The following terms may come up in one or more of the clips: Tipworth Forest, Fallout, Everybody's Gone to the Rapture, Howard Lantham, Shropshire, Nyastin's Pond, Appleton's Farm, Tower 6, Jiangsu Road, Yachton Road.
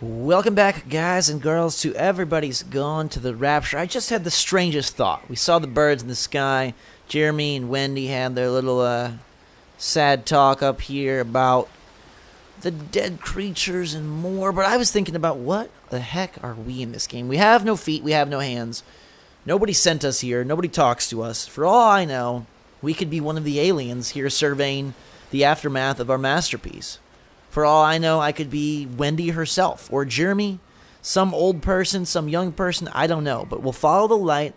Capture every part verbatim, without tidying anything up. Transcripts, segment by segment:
Welcome back, guys and girls, to Everybody's Gone to the Rapture. I just had the strangest thought. We saw the birds in the sky. Jeremy and Wendy had their little uh, sad talk up here about the dead creatures and more. But I was thinking about what the heck are we in this game? We have no feet. We have no hands. Nobody sent us here. Nobody talks to us. For all I know, we could be one of the aliens here surveying the aftermath of our masterpiece. For all I know, I could be Wendy herself, or Jeremy, some old person, some young person, I don't know. But we'll follow the light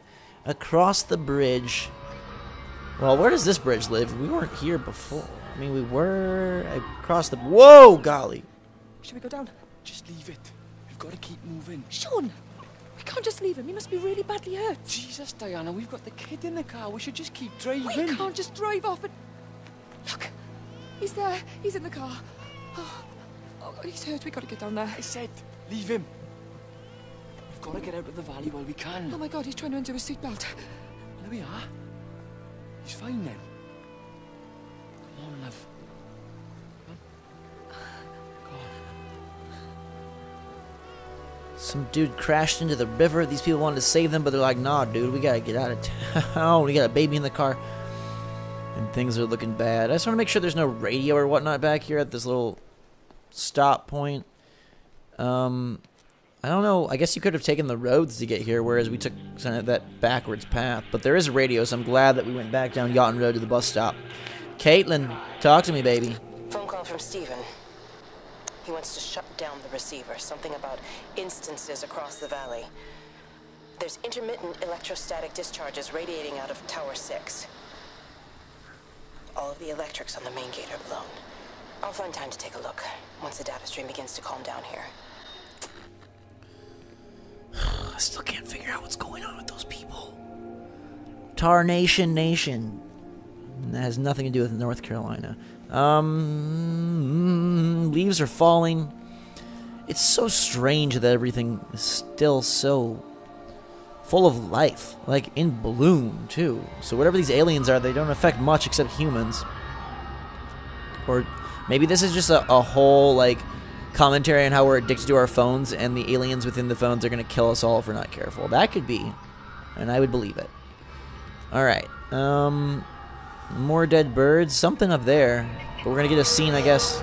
across the bridge. Well, where does this bridge live? We weren't here before. I mean, we were across the... Whoa, golly. Should we go down? Just leave it. We've got to keep moving. Sean, we can't just leave him. He must be really badly hurt. Jesus, Diana, we've got the kid in the car. We should just keep driving. We can't just drive off and... Look, he's there. He's in the car. Oh, oh, he's hurt. We gotta get down there. I said, leave him. We've gotta get out of the valley while we can. Oh my God, he's trying to undo his seatbelt. There we are. He's fine then. Come on, love. Come on. Come on. Some dude crashed into the river. These people wanted to save them, but they're like, nah, dude, we gotta get out of town. We got a baby in the car. And things are looking bad. I just want to make sure there's no radio or whatnot back here at this little stop point. Um, I don't know. I guess you could have taken the roads to get here, whereas we took kind of that backwards path. But there is a radio, so I'm glad that we went back down Yachton Road to the bus stop. Caitlin, talk to me, baby. Phone call from Steven. He wants to shut down the receiver. Something about instances across the valley. There's intermittent electrostatic discharges radiating out of Tower six. All of the electrics on the main gate are blown. I'll find time to take a look once the data stream begins to calm down here. I still can't figure out what's going on with those people. Tarnation Nation. That has nothing to do with North Carolina. Um, leaves are falling. It's so strange that everything is still so full of life, like in bloom too. So whatever these aliens are, they don't affect much except humans. Or maybe this is just a, a whole like commentary on how we're addicted to our phones, and the aliens within the phones are gonna kill us all if we're not careful. That could be, and I would believe it. All right, um, more dead birds, something up there, but we're gonna get a scene, I guess.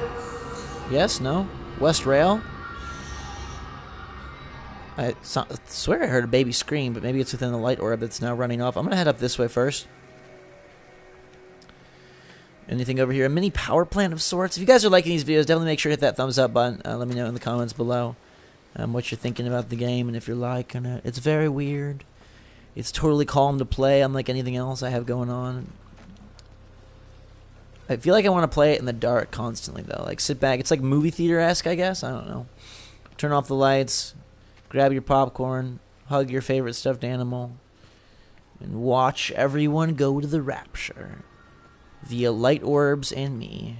Yes, no, West Rail. I swear I heard a baby scream, but maybe it's within the light orb that's now running off. I'm going to head up this way first. Anything over here? A mini power plant of sorts? If you guys are liking these videos, definitely make sure to hit that thumbs up button. Uh, let me know in the comments below um, what you're thinking about the game and if you're liking it. It's very weird. It's totally calm to play, unlike anything else I have going on. I feel like I want to play it in the dark constantly, though. Like, sit back. It's like movie theater-esque, I guess. I don't know. Turn off the lights. Grab your popcorn, hug your favorite stuffed animal, and watch everyone go to the rapture via light orbs and me.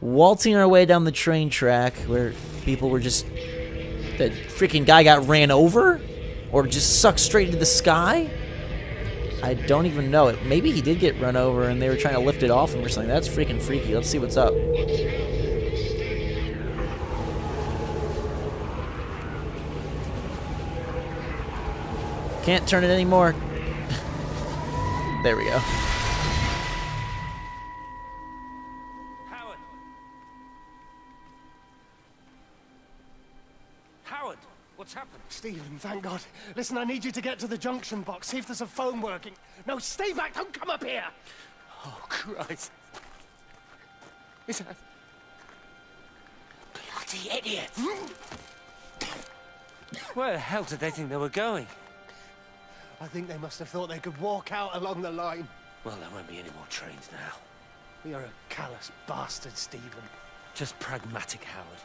Waltzing our way down the train track where people were just... That freaking guy got ran over? Or just sucked straight into the sky? I don't even know. It. Maybe he did get run over and they were trying to lift it off him or something. That's freaking freaky. Let's see what's up. Can't turn it anymore. There we go. Howard. Howard, what's happened? Stephen, thank God. Listen, I need you to get to the junction box. See if there's a phone working. No, stay back. Don't come up here. Oh, Christ. Is that... Bloody idiot. Where the hell did they think they were going? I think they must have thought they could walk out along the line. Well, there won't be any more trains now. You're a callous bastard, Stephen. Just pragmatic, Howard.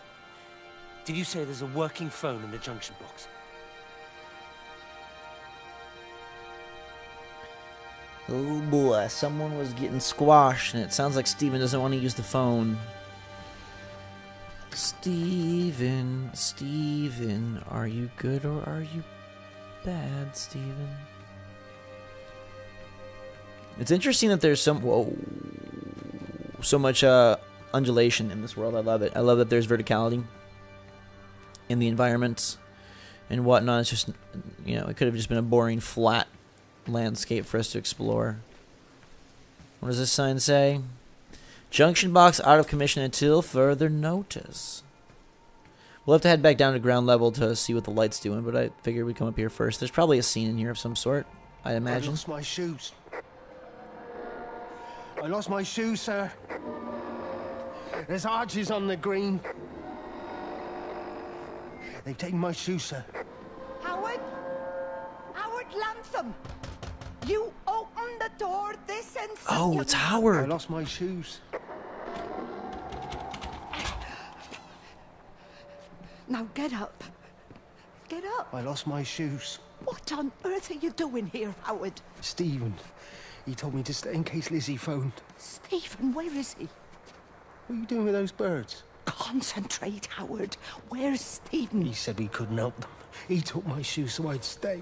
Did you say there's a working phone in the junction box? Oh boy, someone was getting squashed, and it sounds like Stephen doesn't want to use the phone. Stephen, Stephen, are you good or are you bad, Steven? It's interesting that there's some whoa, so much uh, undulation in this world. I love it. I love that there's verticality. in the environment and whatnot. It's just, you know, it could have just been a boring flat landscape for us to explore. What does this sign say? Junction box out of commission until further notice. We'll have to head back down to ground level to see what the light's doing, but I figured we'd come up here first. There's probably a scene in here of some sort, I imagine. I lost my shoes. I lost my shoes, sir. There's arches on the green. They've taken my shoes, sir. Howard? Howard Lantham! You opened the door this instant. Oh, it's Howard. I lost my shoes. Now get up. Get up. I lost my shoes. What on earth are you doing here, Howard? Stephen. He told me to stay in case Lizzie phoned. Stephen, where is he? What are you doing with those birds? Concentrate, Howard. Where's Stephen? He said we couldn't help them. He took my shoes so I'd stay.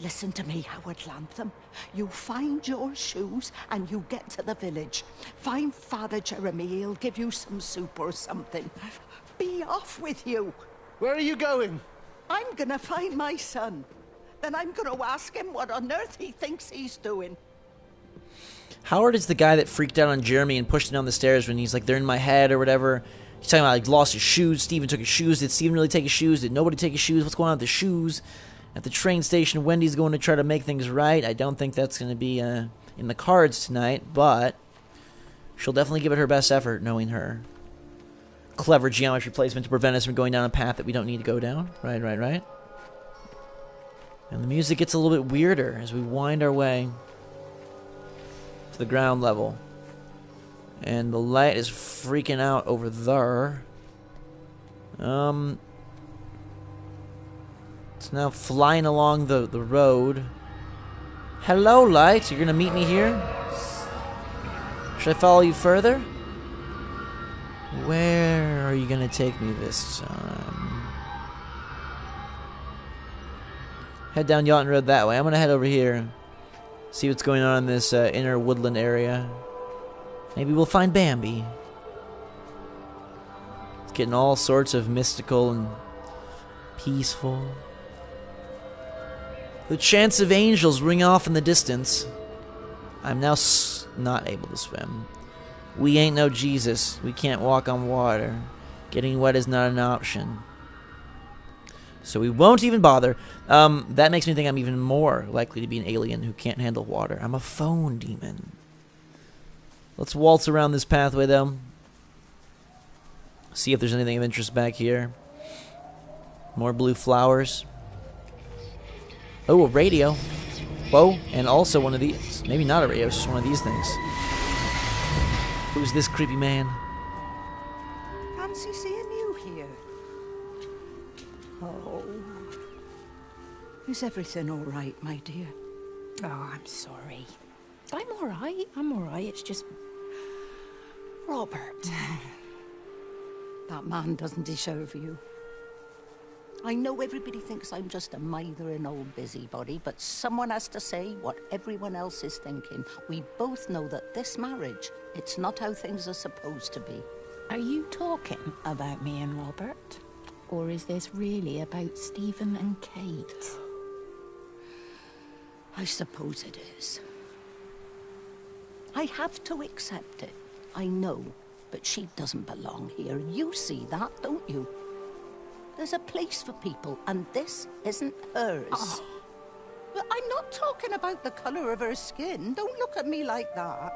Listen to me, Howard Lantham. You find your shoes and you get to the village. Find Father Jeremy. He'll give you some soup or something. Be off with you. Where are you going? I'm gonna find my son. Then I'm gonna ask him what on earth he thinks he's doing. Howard is the guy that freaked out on Jeremy and pushed him down the stairs when he's like, they're in my head or whatever. He's talking about, like, lost his shoes. Stephen took his shoes. Did Stephen really take his shoes? Did nobody take his shoes? What's going on with the shoes? At the train station, Wendy's going to try to make things right. I don't think that's going to be uh, in the cards tonight, but she'll definitely give it her best effort, knowing her. Clever geometry placement to prevent us from going down a path that we don't need to go down. Right, right, right. And the music gets a little bit weirder as we wind our way to the ground level. And the light is freaking out over there. Um... It's now flying along the, the road. Hello, light. You're gonna meet me here? Should I follow you further? Where are you gonna take me this time? Head down Yachton Road that way. I'm gonna head over here. See what's going on in this uh, inner woodland area. Maybe we'll find Bambi. It's getting all sorts of mystical and peaceful. The chants of angels ring off in the distance. I'm now s not able to swim. We ain't no Jesus. We can't walk on water. Getting wet is not an option. So we won't even bother. Um, that makes me think I'm even more likely to be an alien who can't handle water. I'm a phone demon. Let's waltz around this pathway, though. See if there's anything of interest back here. More blue flowers. Oh, a radio. Whoa, and also one of these. Maybe not a radio, it's just one of these things. Who's this creepy man? Fancy seeing you here. Oh. Is everything all right, my dear? Oh, I'm sorry. I'm all right, I'm all right. It's just... Robert. That man doesn't deserve you. I know everybody thinks I'm just a mithering old busybody, but someone has to say what everyone else is thinking. We both know that this marriage, it's not how things are supposed to be. Are you talking about me and Robert? Or is this really about Stephen and Kate? I suppose it is. I have to accept it, I know, but she doesn't belong here. You see that, don't you? There's a place for people, and this isn't hers. Oh. But I'm not talking about the color of her skin. Don't look at me like that.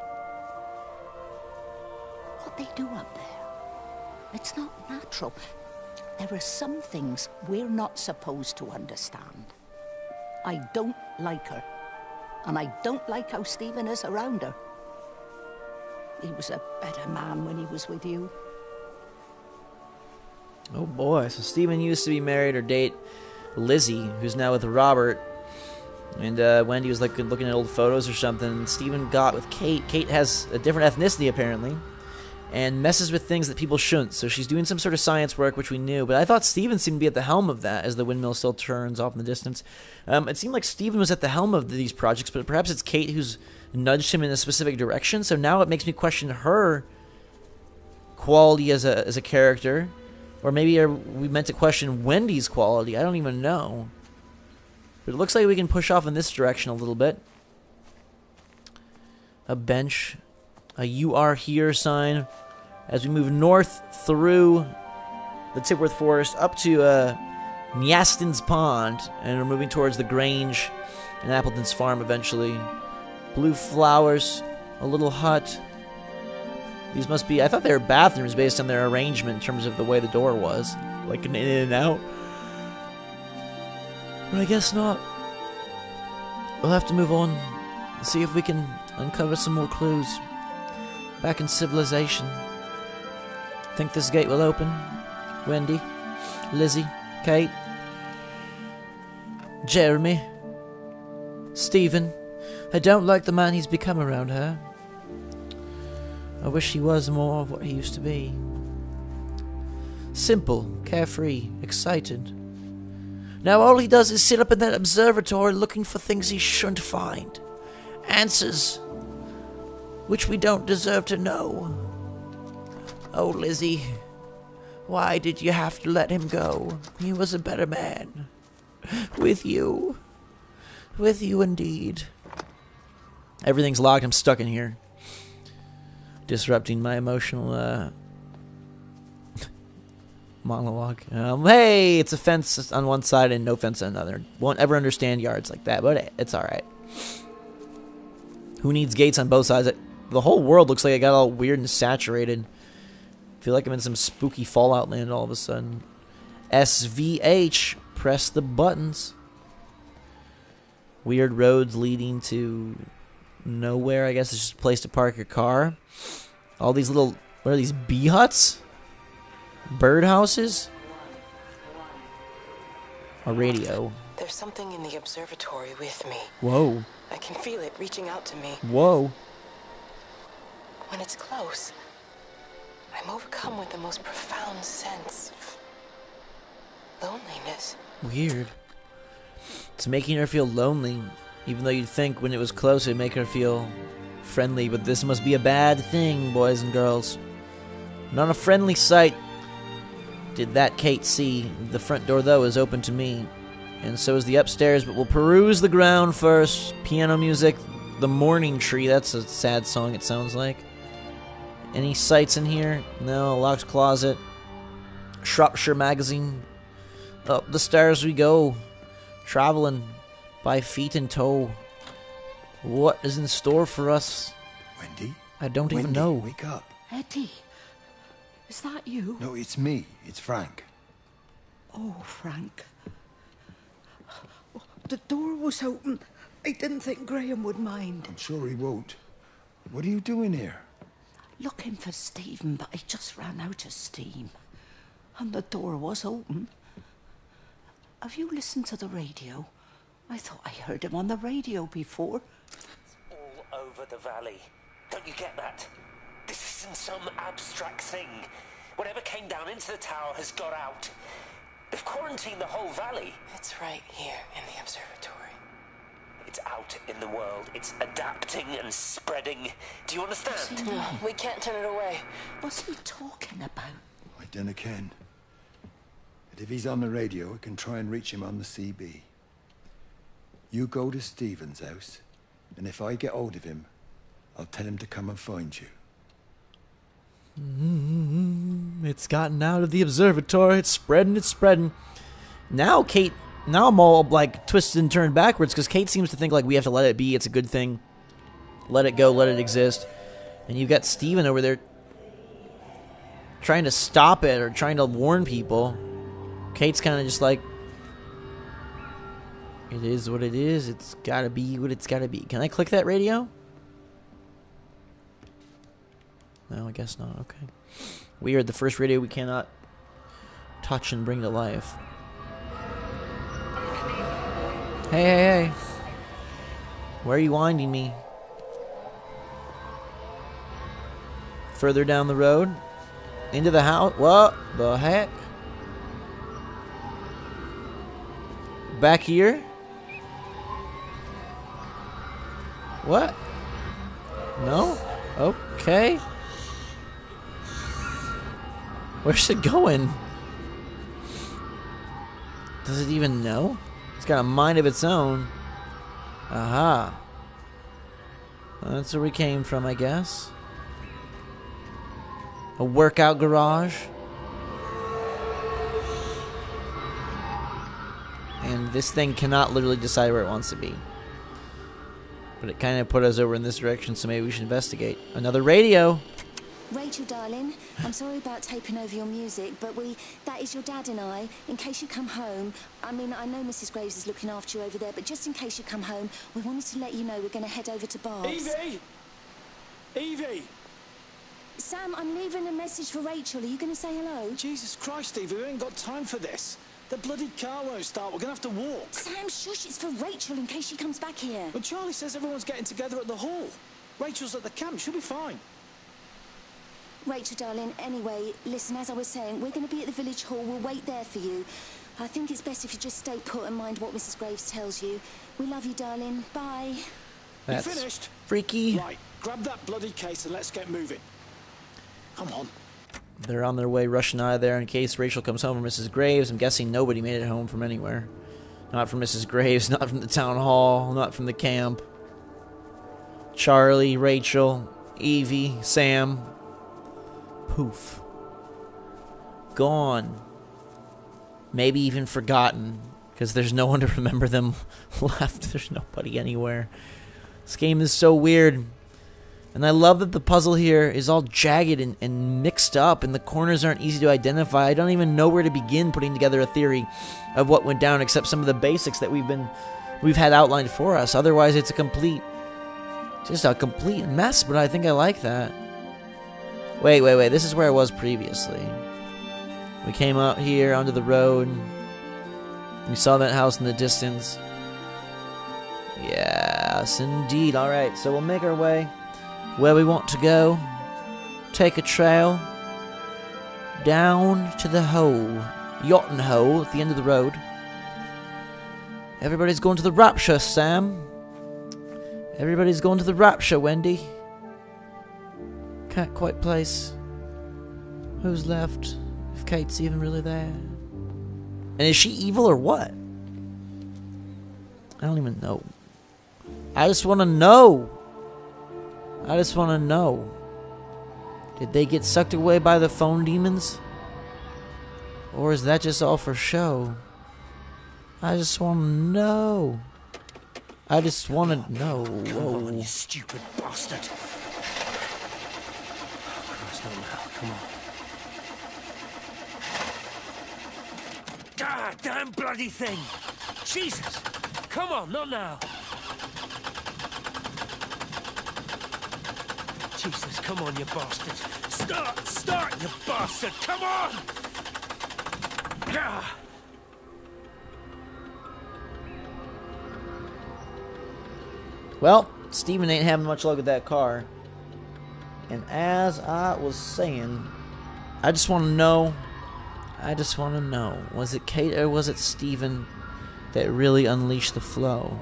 What they do up there, it's not natural. There are some things we're not supposed to understand. I don't like her, and I don't like how Stephen is around her. He was a better man when he was with you. Oh boy, so Stephen used to be married or date Lizzie, who's now with Robert. And uh, Wendy was like looking at old photos or something. Stephen got with Kate. Kate has a different ethnicity, apparently, and messes with things that people shouldn't. So she's doing some sort of science work, which we knew. But I thought Stephen seemed to be at the helm of that as the windmill still turns off in the distance. Um, it seemed like Stephen was at the helm of these projects, but perhaps it's Kate who's nudged him in a specific direction. So now it makes me question her quality as a, as a character. Or maybe we meant to question Wendy's quality. I don't even know. But it looks like we can push off in this direction a little bit. A bench. A "You Are Here" sign. As we move north through the Tipworth Forest up to uh, Nyastin's Pond. And we're moving towards the Grange and Appleton's Farm eventually. Blue flowers. A little hut. These must be... I thought they were bathrooms based on their arrangement in terms of the way the door was. Like an in and out. But I guess not. We'll have to move on and see if we can uncover some more clues. Back in civilization. Think this gate will open? Wendy, Lizzie, Kate, Jeremy, Stephen. I don't like the man he's become around her. I wish he was more of what he used to be. Simple, carefree, excited. Now all he does is sit up in that observatory looking for things he shouldn't find. Answers which we don't deserve to know. Oh, Lizzie, why did you have to let him go? He was a better man. With you. With you indeed. Everything's locked. I'm stuck in here. Disrupting my emotional uh, monologue. Um, hey, it's a fence on one side and no fence on another. Won't ever understand yards like that, but it's alright. Who needs gates on both sides? The whole world looks like it got all weird and saturated. I feel like I'm in some spooky Fallout land all of a sudden. S V H. Press the buttons. Weird roads leading to... nowhere, I guess. It's just a place to park your car. All these little... what are these? Bee huts? Bird houses? A radio. There's something in the observatory with me. Whoa. I can feel it reaching out to me. Whoa. When it's close, I'm overcome with the most profound sense of loneliness. Weird. It's making her feel lonely. Even though you'd think when it was close it'd make her feel friendly, but this must be a bad thing, boys and girls. Not a friendly sight did that Kate see. The front door, though, is open to me, and so is the upstairs, but we'll peruse the ground first. Piano music, The Morning Tree. That's a sad song, it sounds like. Any sights in here? No, locked closet. Shropshire magazine. Up the stairs we go, traveling by feet and toe. What is in store for us? Wendy? I don't Wendy, even know. Wake up. Eddie, is that you? No, it's me. It's Frank. Oh, Frank. The door was open. I didn't think Graham would mind. I'm sure he won't. What are you doing here? Looking for Stephen, but I just ran out of steam. And the door was open. Have you listened to the radio? I thought I heard him on the radio before. It's all over the valley. Don't you get that? This isn't some abstract thing. Whatever came down into the tower has got out. They've quarantined the whole valley. It's right here in the observatory. It's out in the world. It's adapting and spreading. Do you understand? No, we can't turn it away. What's he talking about? I dunno, Ken. But if he's on the radio, I can try and reach him on the C B. You go to Stephen's house, and if I get hold of him, I'll tell him to come and find you. Mm-hmm. It's gotten out of the observatory. It's spreading, it's spreading. Now Kate, now I'm all like twisted and turned backwards, because Kate seems to think like we have to let it be. It's a good thing. Let it go, let it exist. And you've got Stephen over there trying to stop it or trying to warn people. Kate's kind of just like, it is what it is. It's gotta be what it's gotta be. Can I click that radio? No, I guess not. Okay. Weird. The first radio we cannot touch and bring to life. Hey, hey, hey. Where are you winding me? Further down the road? Into the house? What the heck? Back here? What? No? Okay. Where's it going? Does it even know? It's got a mind of its own. Aha. Well, that's where we came from, I guess. A workout garage. And this thing cannot literally decide where it wants to be. But it kind of put us over in this direction, so maybe we should investigate. Another radio! Rachel, darling, I'm sorry about taking over your music, but we, that is your dad and I, in case you come home, I mean, I know Missus Graves is looking after you over there, but just in case you come home, we wanted to let you know we're going to head over to Barb's. Evie! Evie! Sam, I'm leaving a message for Rachel. Are you going to say hello? Jesus Christ, Evie, we ain't got time for this. The bloody car won't start. We're going to have to walk. Sam, shush, it's for Rachel in case she comes back here. But Charlie says everyone's getting together at the hall. Rachel's at the camp. She'll be fine. Rachel, darling, anyway, listen, as I was saying, we're going to be at the village hall. We'll wait there for you. I think it's best if you just stay put and mind what Missus Graves tells you. We love you, darling. Bye. That's you finished? Freaky. Right, grab that bloody case and let's get moving. Come on. They're on their way, rushing out of there in case Rachel comes home from Missus Graves. I'm guessing nobody made it home from anywhere. Not from Missus Graves, not from the town hall, not from the camp. Charlie, Rachel, Evie, Sam. Poof. Gone. Maybe even forgotten, because there's no one to remember them left. There's nobody anywhere. This game is so weird. And I love that the puzzle here is all jagged and, and mixed up, and the corners aren't easy to identify. I don't even know where to begin putting together a theory of what went down, except some of the basics that we've been, we've had outlined for us. Otherwise, it's a complete, just a complete mess, but I think I like that. Wait, wait, wait, this is where I was previously. We came out here onto the road. We saw that house in the distance. Yes, indeed. All right, so we'll make our way where we want to go, take a trail down to the hole, Yachton Hole at the end of the road. Everybody's gone to the rapture, Sam. Everybody's gone to the rapture, Wendy. Can't quite place who's left, if Kate's even really there. And is she evil or what? I don't even know. I just want to know. I just want to know. Did they get sucked away by the phone demons? Or is that just all for show? I just want to know. I just want to know. Come on, you stupid bastard. I must know now. Come on. God damn bloody thing. Jesus. Come on, not now. Jesus, come on, you bastard. Start, start, you bastard. Come on! Ah. Well, Steven ain't having much luck with that car. And as I was saying, I just want to know. I just want to know. Was it Kate or was it Steven that really unleashed the flow?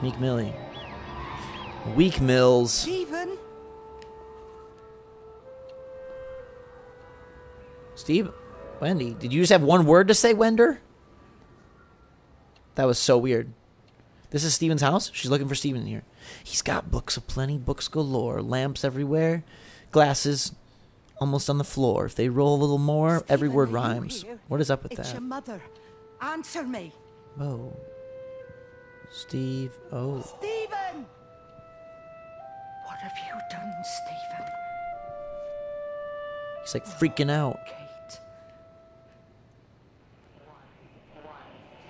Meek Millie. Weak Mills. Steven. Steve, Wendy, did you just have one word to say, Wender? That was so weird. This is Steven's house? She's looking for Steven in here. He's got books aplenty, books galore, lamps everywhere, glasses almost on the floor. If they roll a little more, Steven, every word rhymes. What is up with it's that? It's your mother. Answer me. Oh. Steve. Oh. Steven! What have you done, Steven? He's like freaking out. Kate.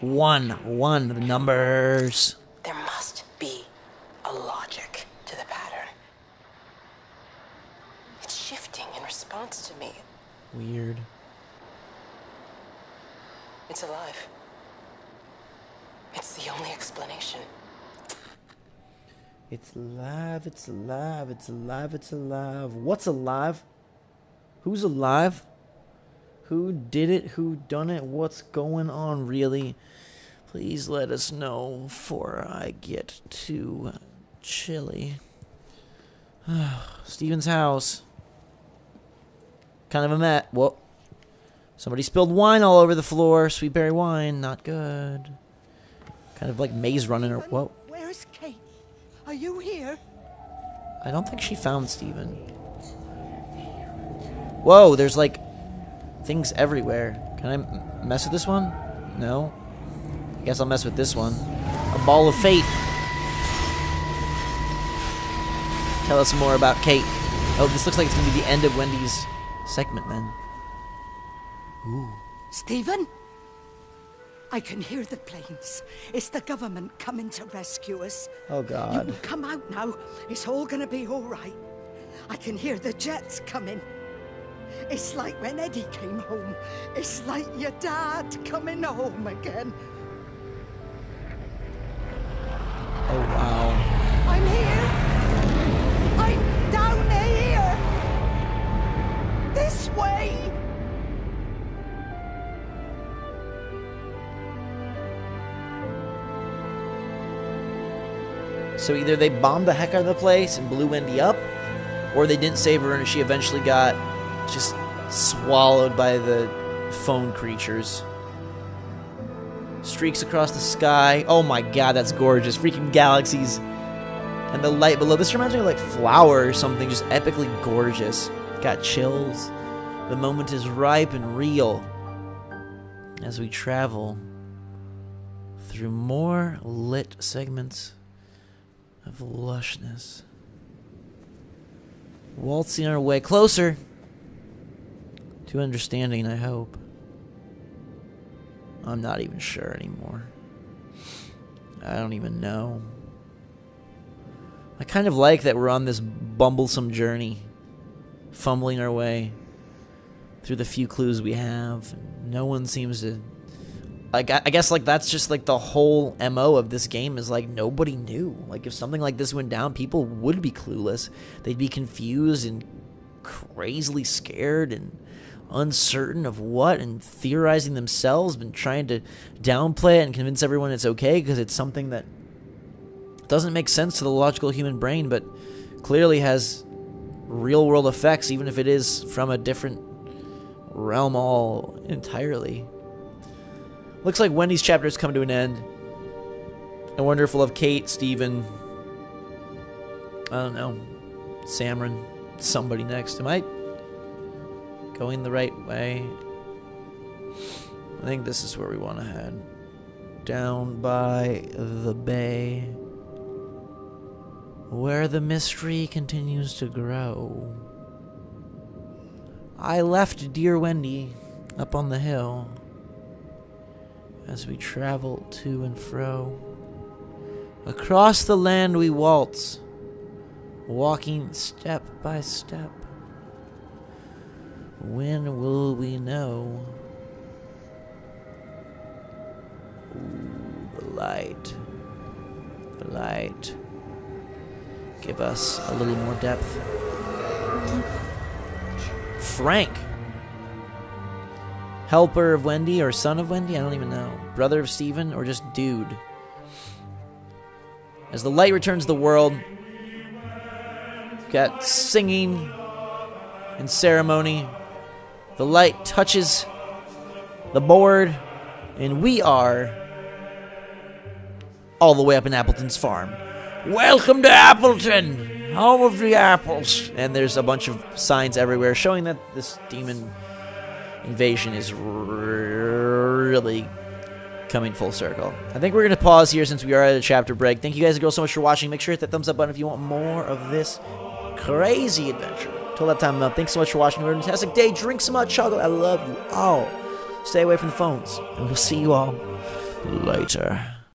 One, one, the numbers. There must be a logic to the pattern. It's shifting in response to me. Weird. It's alive. It's the only explanation. It's alive, it's alive, it's alive, it's alive. What's alive? Who's alive? Who did it? Who done it? What's going on, really? Please let us know before I get too chilly. Steven's house. Kind of a mess. Whoa. Somebody spilled wine all over the floor. Sweetberry wine, not good. Kind of like maze running or whoa. Where's Kate? Are you here? I don't think she found Steven. Whoa, there's like things everywhere. Can I m mess with this one? No. I guess I'll mess with this one. A ball of fate. Tell us more about Kate. Oh, this looks like it's gonna be the end of Wendy's segment then. Ooh. Steven? I can hear the planes. It's the government coming to rescue us. Oh, God. You can come out now. It's all gonna be all right. I can hear the jets coming. It's like when Eddie came home. It's like your dad coming home again. Oh, wow. I'm here. I'm down here. This way. So either they bombed the heck out of the place and blew Wendy up, or they didn't save her and she eventually got just swallowed by the phone creatures. Streaks across the sky. Oh my god, that's gorgeous. Freaking galaxies. And the light below. This reminds me of like Flower or something. Just epically gorgeous. Got chills. The moment is ripe and real as we travel through more lit segments of lushness. Waltzing our way closer to understanding, I hope. I'm not even sure anymore. I don't even know. I kind of like that we're on this bumblesome journey, fumbling our way through the few clues we have. No one seems to... Like, I guess like that's just like the whole M O of this game is like nobody knew. Like if something like this went down, people would be clueless. They'd be confused and crazily scared and uncertain of what and theorizing themselves and trying to downplay it and convince everyone it's okay because it's something that doesn't make sense to the logical human brain but clearly has real world effects even if it is from a different realm all entirely. Looks like Wendy's chapter has come to an end. I wonder if we'll have Kate, Steven, I don't know, Samron, somebody next. Am I going the right way? I think this is where we want to head. Down by the bay, where the mystery continues to grow. I left dear Wendy up on the hill. As we travel to and fro. Across the land we waltz, walking step by step. When will we know? Ooh, the light. The light. Give us a little more depth. Frank! Helper of Wendy or son of Wendy? I don't even know. Brother of Steven or just dude? As the light returns to the world, got singing and ceremony. The light touches the board, and we are all the way up in Appleton's farm. Welcome to Appleton, home of the apples. And there's a bunch of signs everywhere showing that this demon invasion is really coming full circle. I think we're going to pause here since we are at a chapter break. Thank you guys and girls so much for watching. Make sure to hit that thumbs up button if you want more of this crazy adventure. Till that time, thanks so much for watching. Have a fantastic day. Drink some hot chocolate. I love you all. Stay away from the phones. And we'll see you all later.